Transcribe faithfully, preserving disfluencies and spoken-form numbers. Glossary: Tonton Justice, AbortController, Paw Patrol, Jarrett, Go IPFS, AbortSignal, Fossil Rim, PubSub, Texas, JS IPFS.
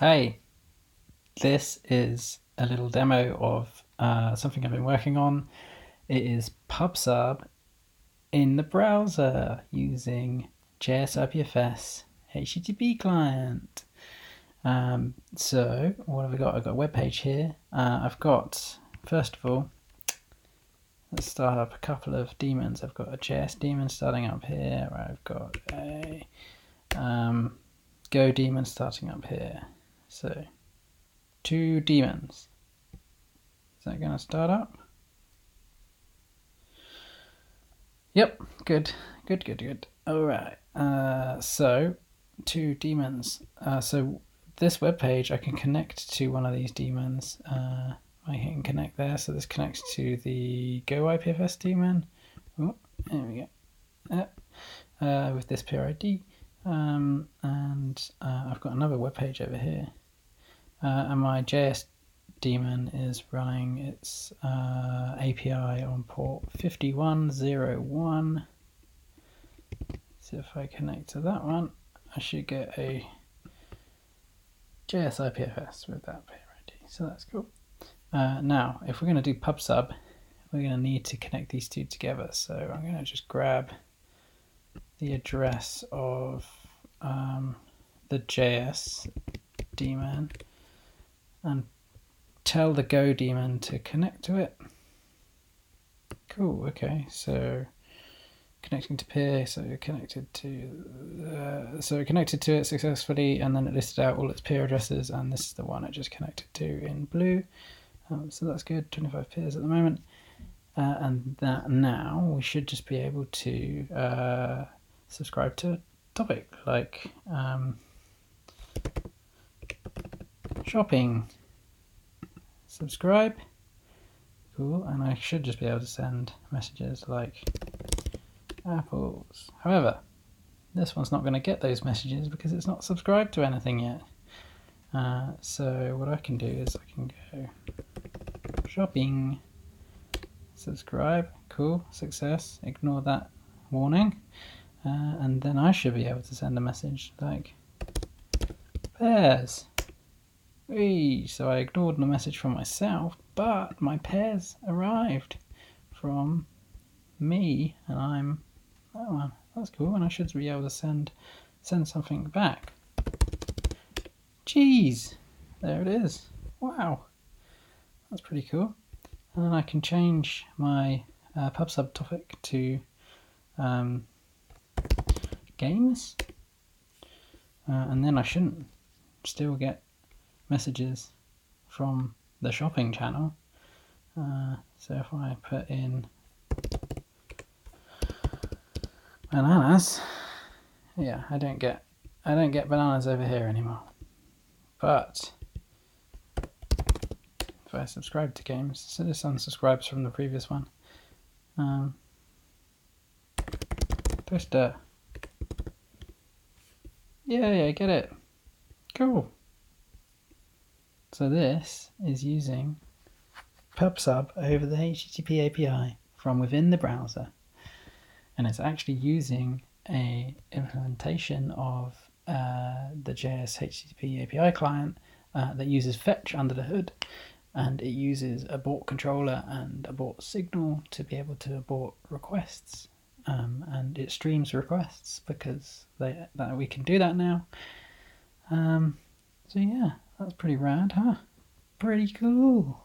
Hey, this is a little demo of uh, something I've been working on. It is PubSub in the browser using J S I P F S H T T P client. Um, so what have I got? I've got a web page here. Uh, I've got, first of all, let's start up a couple of daemons. I've got a J S daemon starting up here. I've got a um, Go daemon starting up here. So, two daemons. Is that going to start up? Yep, good, good, good, good. All right, uh, so two daemons. Uh, so this web page, I can connect to one of these daemons. Uh, I can connect there. So this connects to the Go I P F S daemon. Oh, there we go. Uh, with this peer I D. Um, and uh, I've got another web page over here, uh, and my J S daemon is running its uh, A P I on port fifty-one oh one. So if I connect to that one, I should get a J S I P F S with that peer I D, so that's cool. Uh, now, if we're going to do PubSub, we're going to need to connect these two together, so I'm going to just grab the address of um, the J S daemon and tell the Go daemon to connect to it. Cool, okay, so connecting to peer, so connected to, uh, so connected to it successfully, and then it listed out all its peer addresses, and this is the one it just connected to in blue. Um, so that's good, twenty-five peers at the moment. Uh, and that now we should just be able to uh, subscribe to a topic like um, shopping. Subscribe. Cool. And I should just be able to send messages like apples. However, this one's not going to get those messages because it's not subscribed to anything yet. Uh, so what I can do is I can go shopping. Subscribe, cool, success, ignore that warning, uh, and then I should be able to send a message like pears. Whee! So I ignored the message from myself, but my pears arrived from me, and I'm that one. That's cool, and I should be able to send send something back. Jeez, there it is. Wow, that's pretty cool. And then I can change my uh, PubSub topic to um, games, uh, and then I shouldn't still get messages from the shopping channel. Uh, so if I put in bananas, yeah, I don't get I don't get bananas over here anymore. But I subscribe to games, so this unsubscribes from the previous one. Um, Twister. Yeah, yeah, I get it. Cool. So this is using PubSub over the H T T P A P I from within the browser, and it's actually using a implementation of uh, the J S H T T P A P I client uh, that uses fetch under the hood. And it uses AbortController and AbortSignal to be able to abort requests, um, and it streams requests because they, that we can do that now. Um, so yeah, that's pretty rad, huh? Pretty cool.